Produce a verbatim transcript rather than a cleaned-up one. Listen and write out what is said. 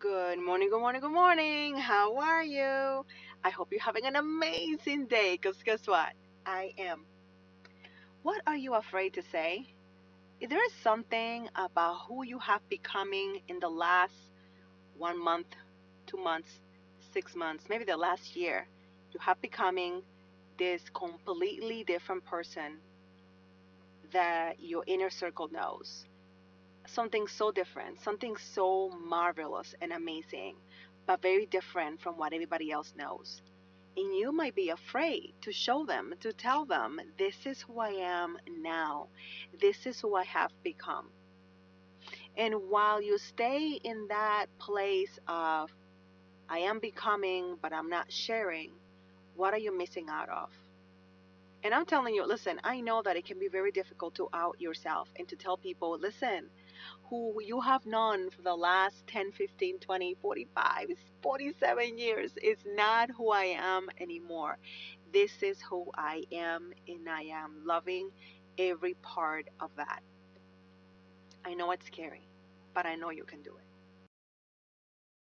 Good morning, good morning, good morning. How are you? I hope you're having an amazing day, because guess what? I am. What are you afraid to say? There is something about who you have becoming in the last one month, two months, six months, maybe the last year. You have becoming this completely different person that your inner circle knows. Something so different, something so marvelous and amazing, but very different from what everybody else knows. And you might be afraid to show them, to tell them, this is who I am now. This is who I have become. And while you stay in that place of, I am becoming, but I'm not sharing, what are you missing out of? And I'm telling you, listen, I know that it can be very difficult to out yourself and to tell people, listen, who you have known for the last ten, fifteen, twenty, forty-five, forty-seven years is not who I am anymore. This is who I am, and I am loving every part of that. I know it's scary, but I know you can do it.